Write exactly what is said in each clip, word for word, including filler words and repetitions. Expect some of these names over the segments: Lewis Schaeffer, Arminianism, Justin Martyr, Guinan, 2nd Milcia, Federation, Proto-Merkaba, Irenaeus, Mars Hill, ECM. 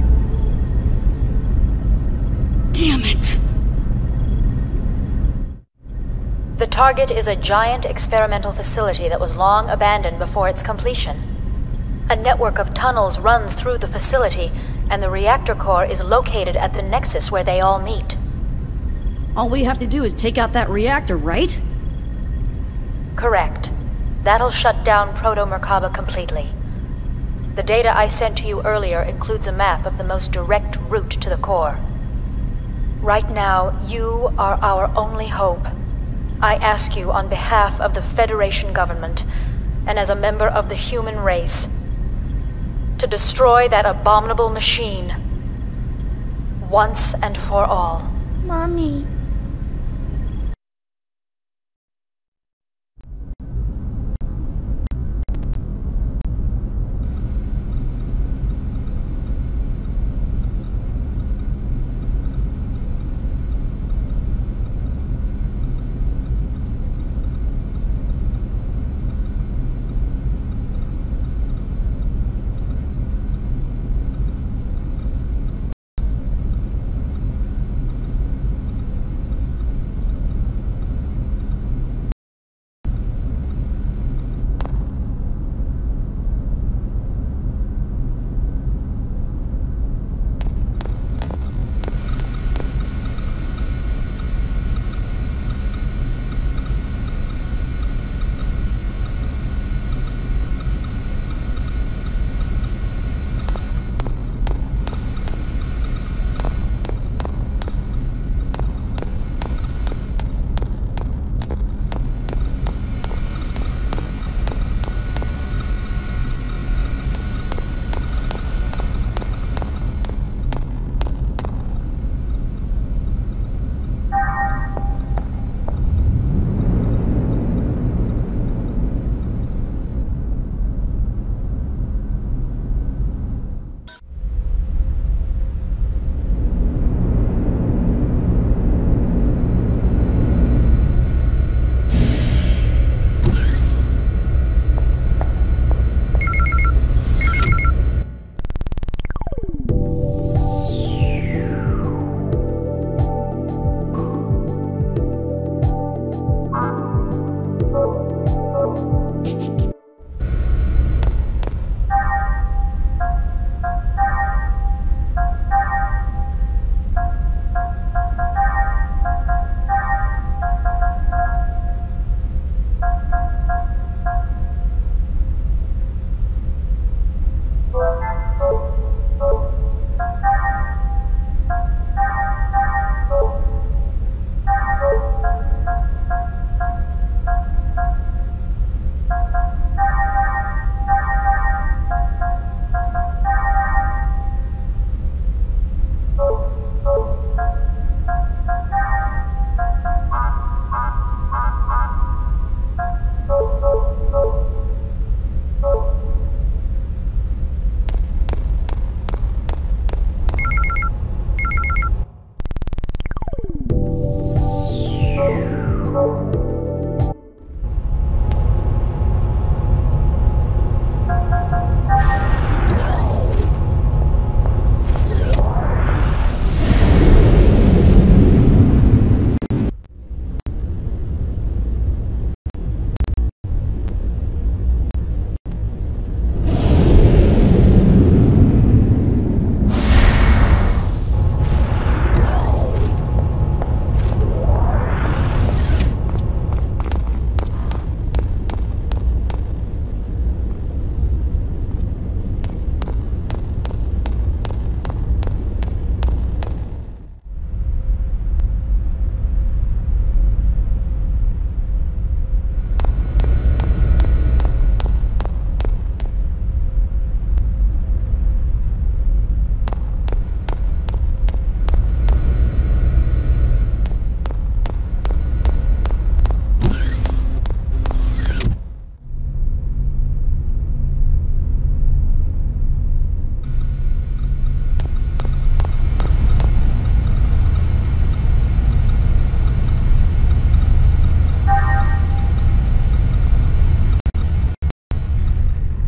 this. Damn it. The target is a giant experimental facility that was long abandoned before its completion. A network of tunnels runs through the facility, and the reactor core is located at the nexus where they all meet. All we have to do is take out that reactor, right? Correct. That'll shut down Proto-Merkaba completely. The data I sent to you earlier includes a map of the most direct route to the core. Right now, you are our only hope. I ask you on behalf of the Federation government, and as a member of the human race, to destroy that abominable machine, once and for all. Mommy.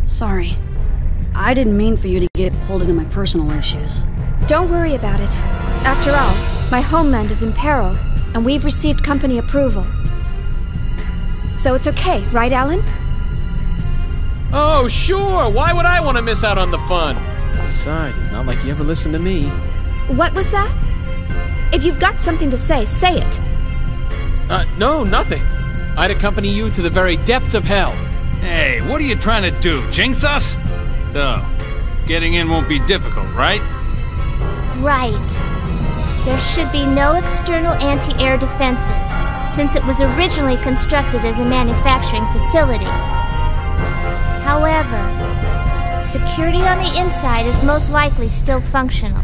Sorry. I didn't mean for you to get pulled into my personal issues. Don't worry about it. After all, my homeland is in peril, and we've received company approval. So it's okay, right, Alan? Oh, sure! Why would I want to miss out on the fun? Besides, it's not like you ever listen to me. What was that? If you've got something to say, say it. Uh, no, nothing. I'd accompany you to the very depths of hell. Hey, what are you trying to do, jinx us? So, getting in won't be difficult, right? Right. There should be no external anti-air defenses, since it was originally constructed as a manufacturing facility. However, security on the inside is most likely still functional.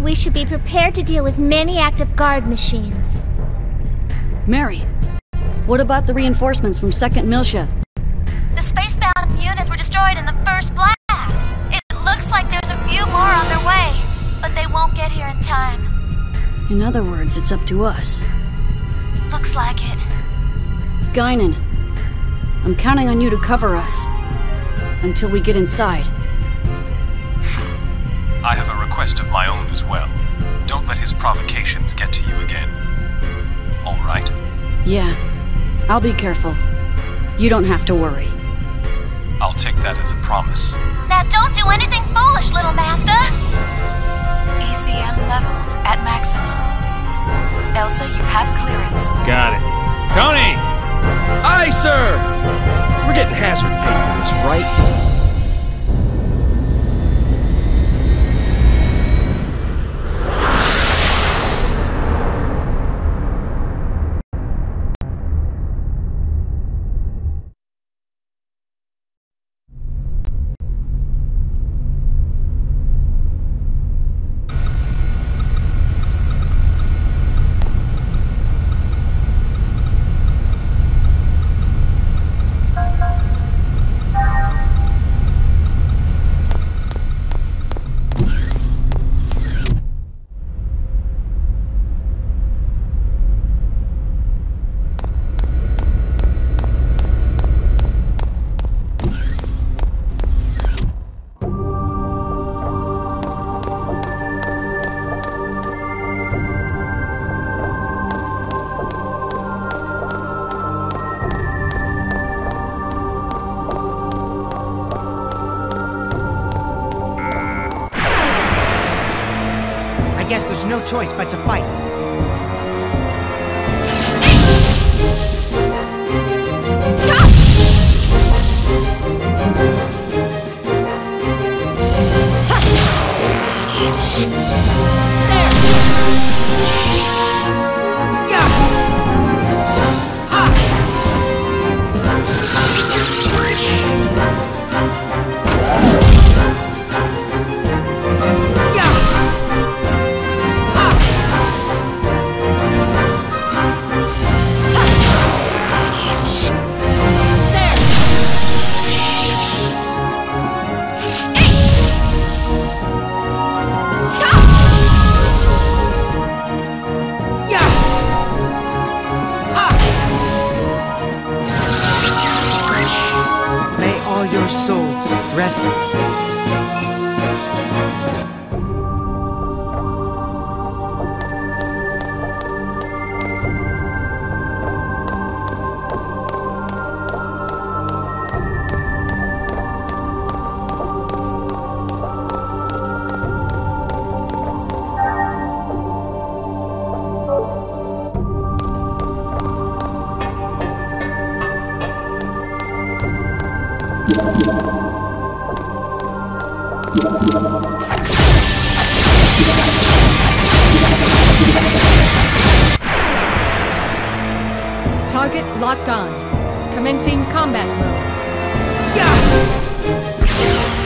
We should be prepared to deal with many active guard machines. Mary, what about the reinforcements from second Milcia? The space-bound units were destroyed in the first blast. It looks like there's a few more on their way, but they won't get here in time. In other words, it's up to us. Looks like it. Guinan, I'm counting on you to cover us until we get inside. I have a request of my own as well. Don't let his provocations get to you again. All right? Yeah. I'll be careful. You don't have to worry. I'll take that as a promise. Now don't do anything foolish, little master! E C M levels at maximum. Elsa, you have clearance. Got it. Tony! Aye, sir! We're getting hazard pay for this, right? No choice but to fight. Target locked on. Commencing combat mode. Yeah! There!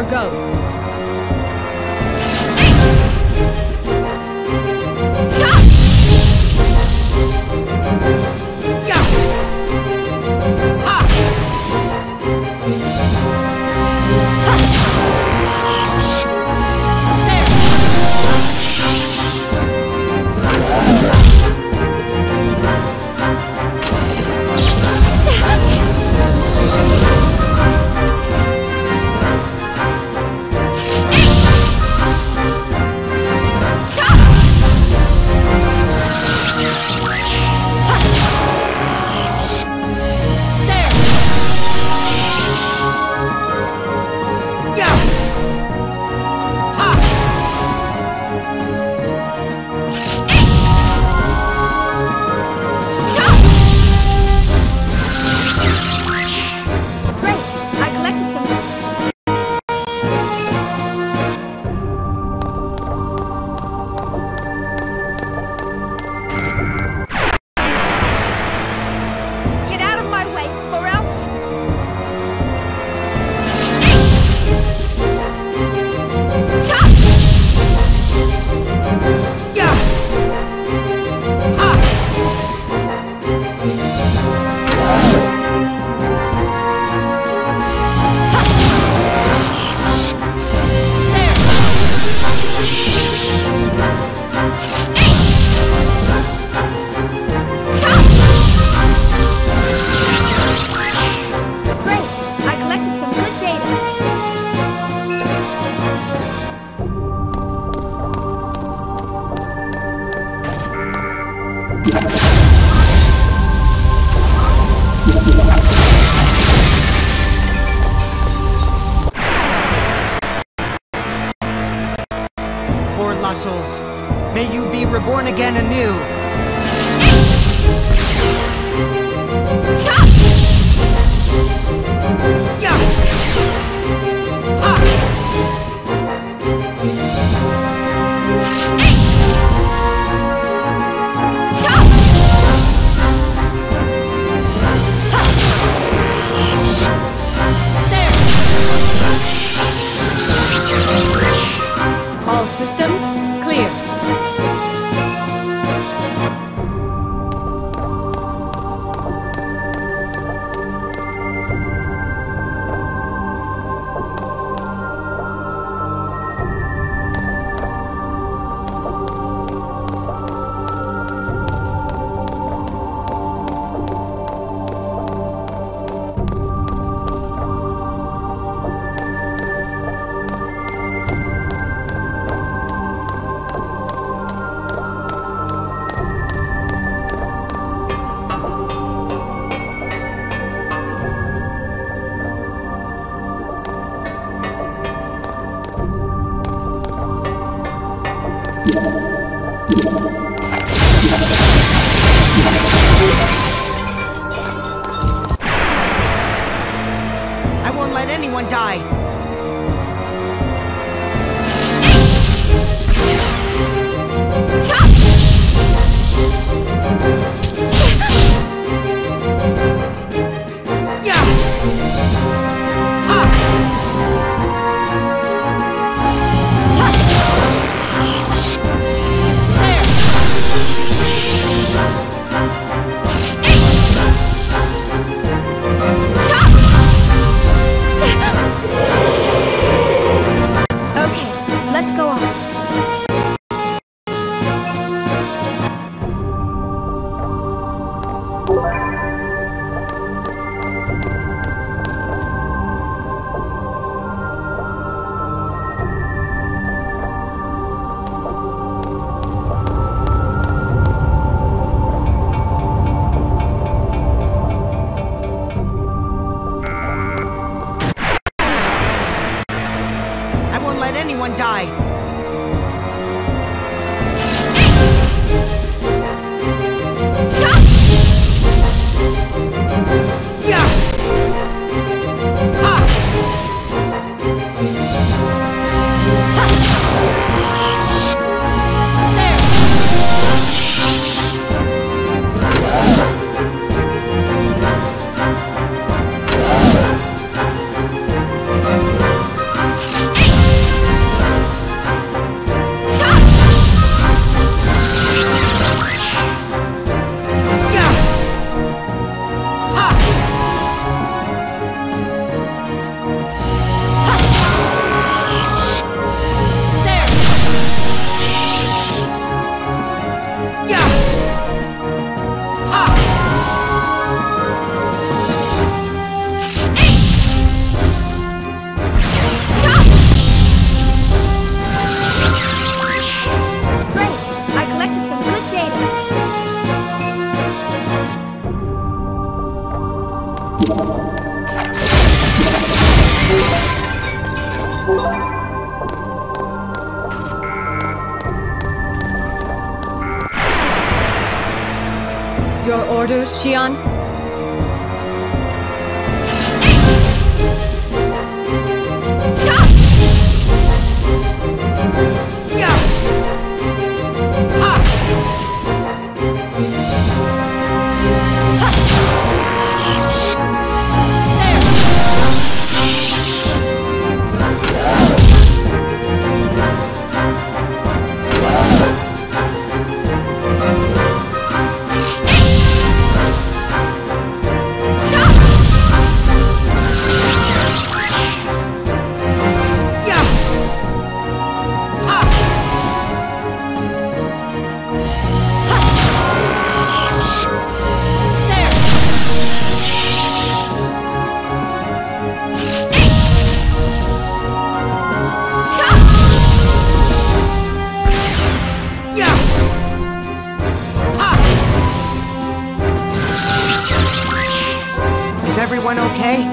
Largo. Souls. May you be reborn again anew. All systems clear. I won't let anyone die! Your orders, Xian? Everyone okay?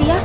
Idea?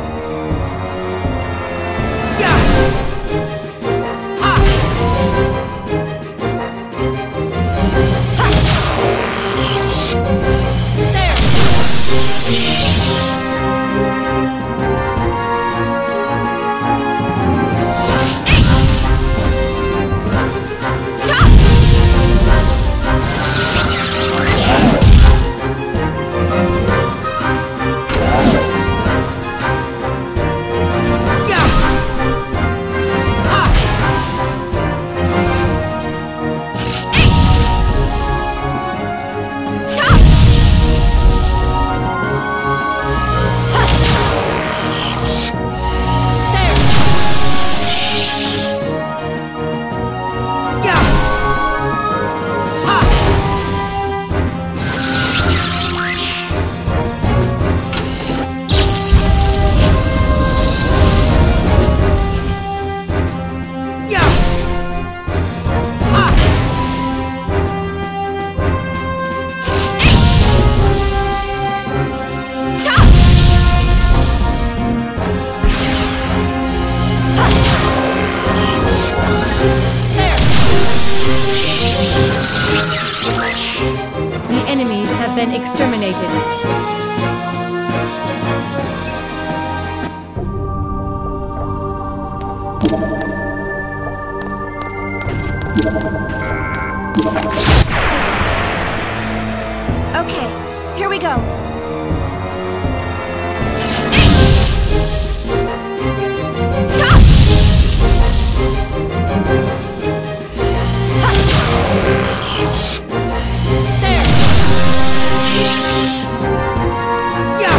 Been exterminated. Yeah!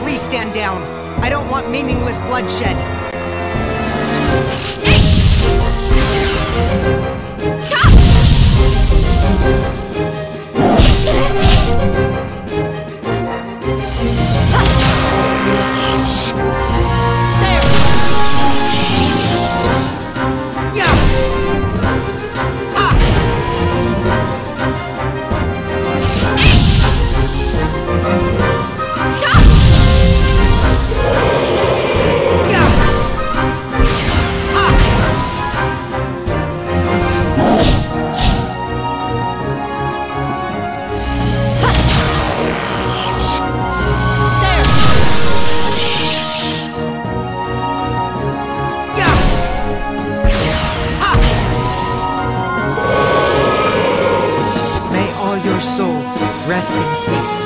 Please stand down. I don't want meaningless bloodshed. Rest in peace.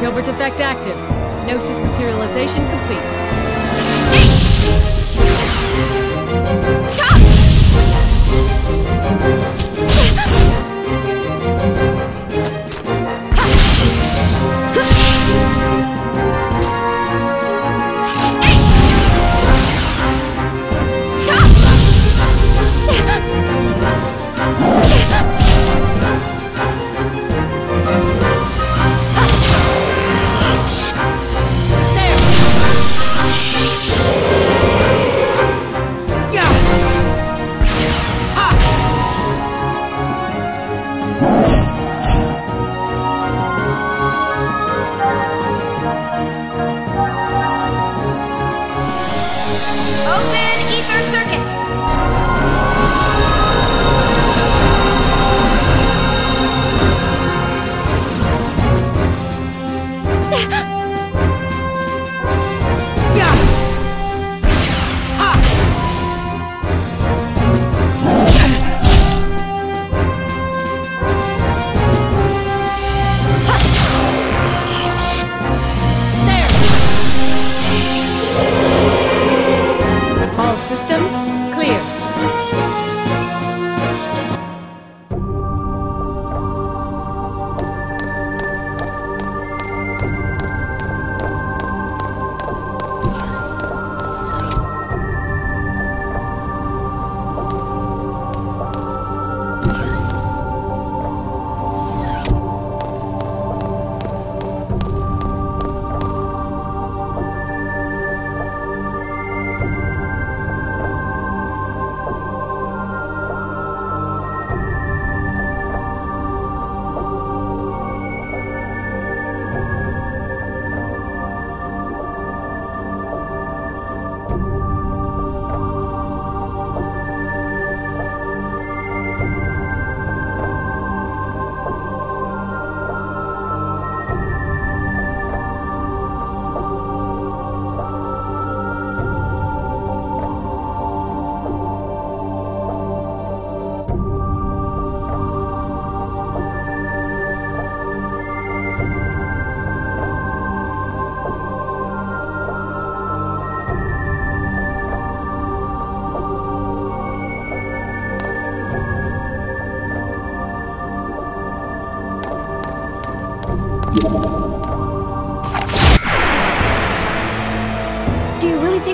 Gilbert effect active. Gnosis materialization complete.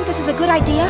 This is a good idea?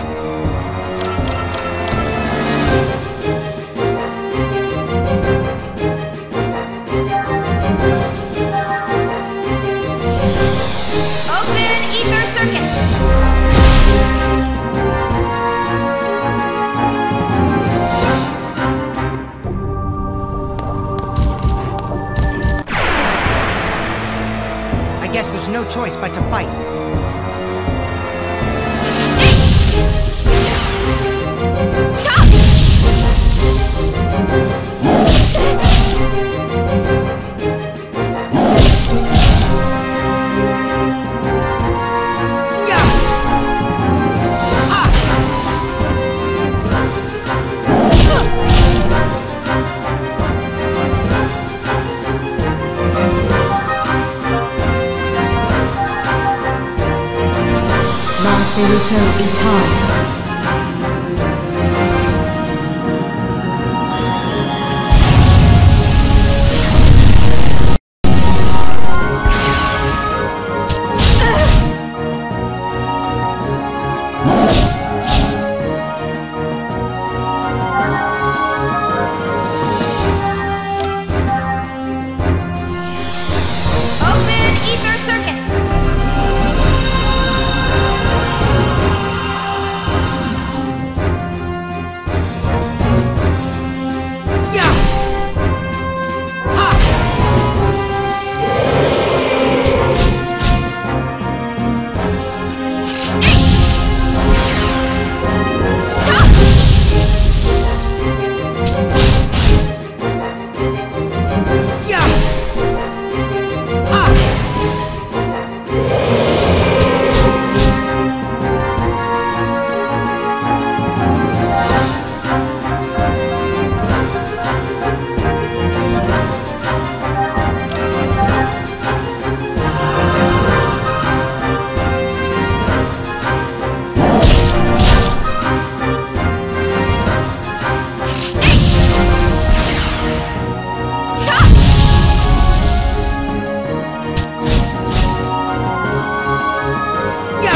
Die.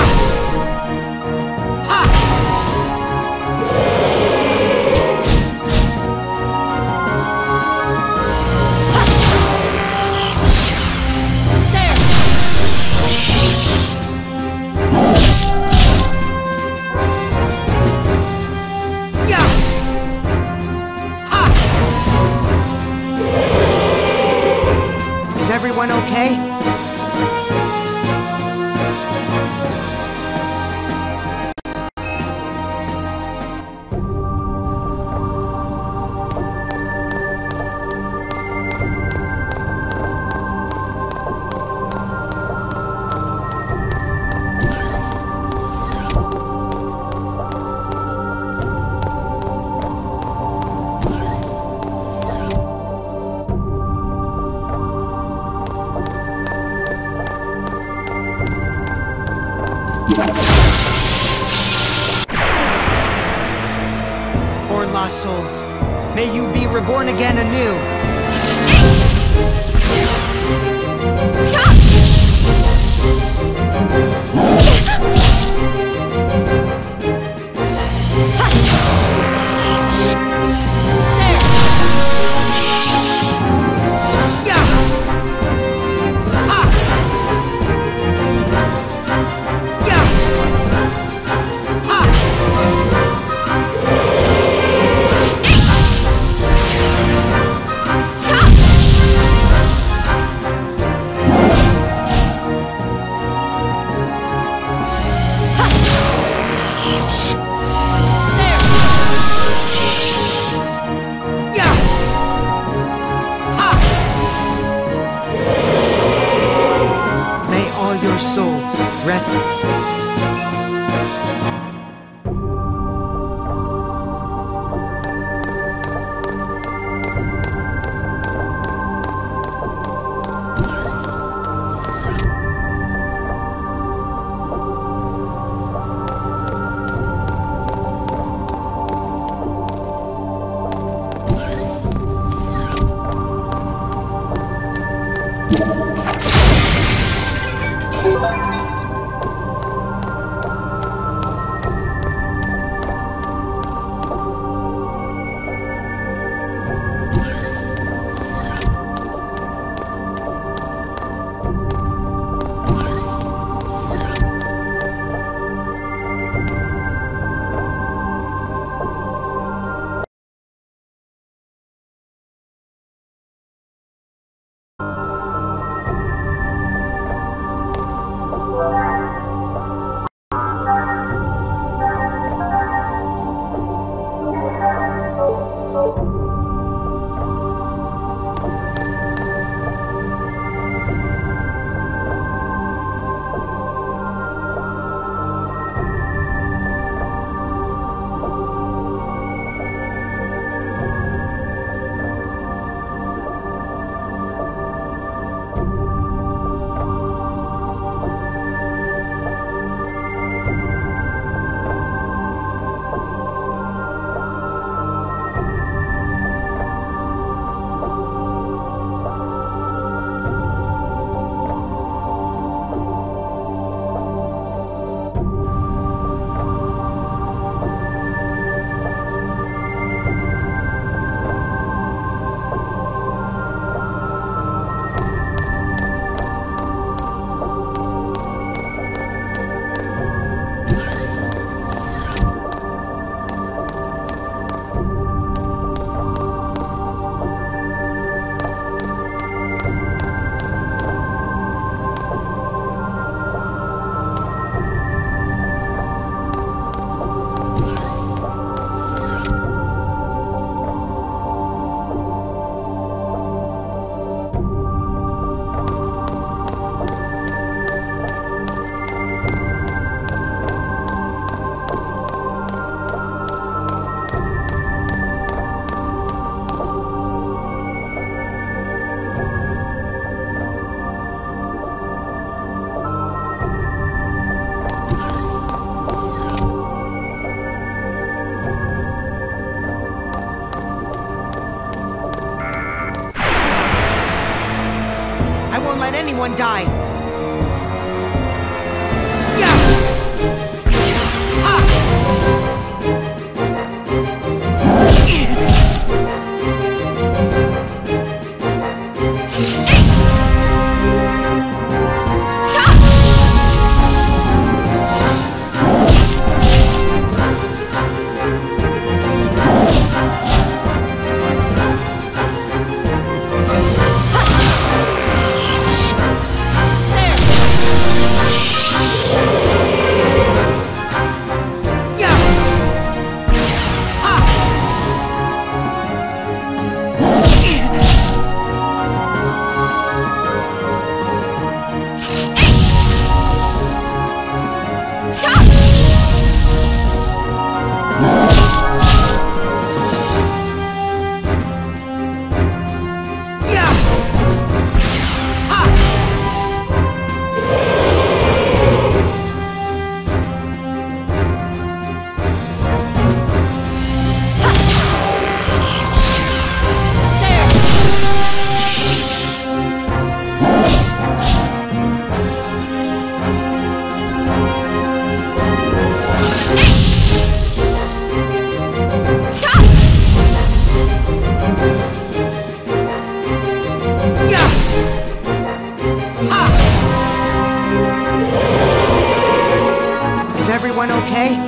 Yeah. Is everyone okay?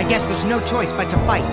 I guess there's no choice but to fight.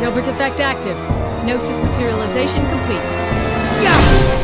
Delbert effect active. Gnosis materialization complete. Yeah!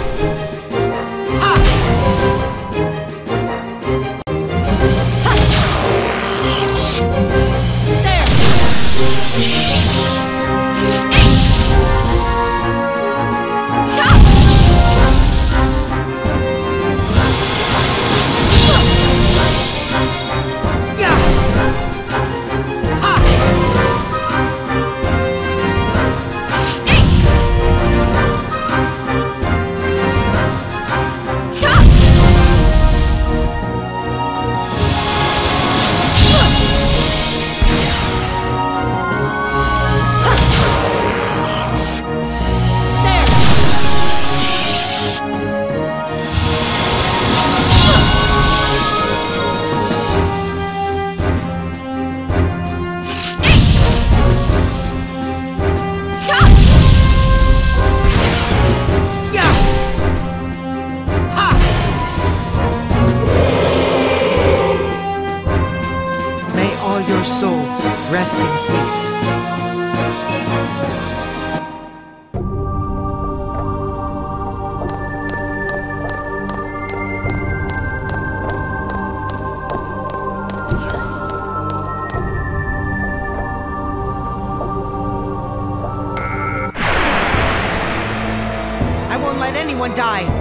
Rest in peace. I won't let anyone die.